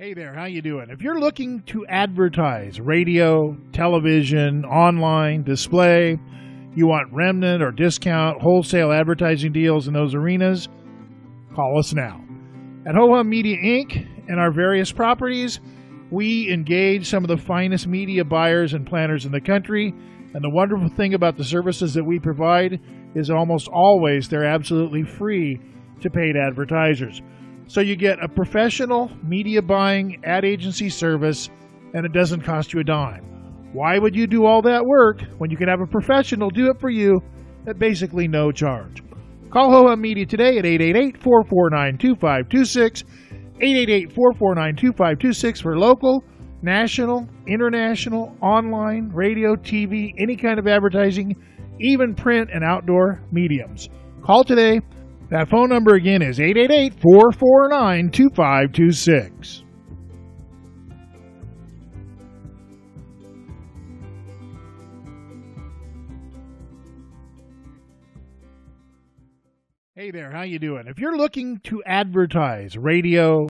Hey there, how you doing? If you're looking to advertise radio, television, online, display, you want remnant or discount, wholesale advertising deals in those arenas, call us now. At Hoa Media Inc. and our various properties, we engage some of the finest media buyers and planners in the country, and the wonderful thing about the services that we provide is almost always they're absolutely free to paid advertisers. So you get a professional media buying ad agency service, and it doesn't cost you a dime. Why would you do all that work when you can have a professional do it for you at basically no charge? Call Hoa Media today at 888-449-2526, 888-449-2526 for local, national, international, online, radio, TV, any kind of advertising, even print and outdoor mediums. Call today. That phone number again is 888-449-2526. Hey there, how you doing? If you're looking to advertise radio,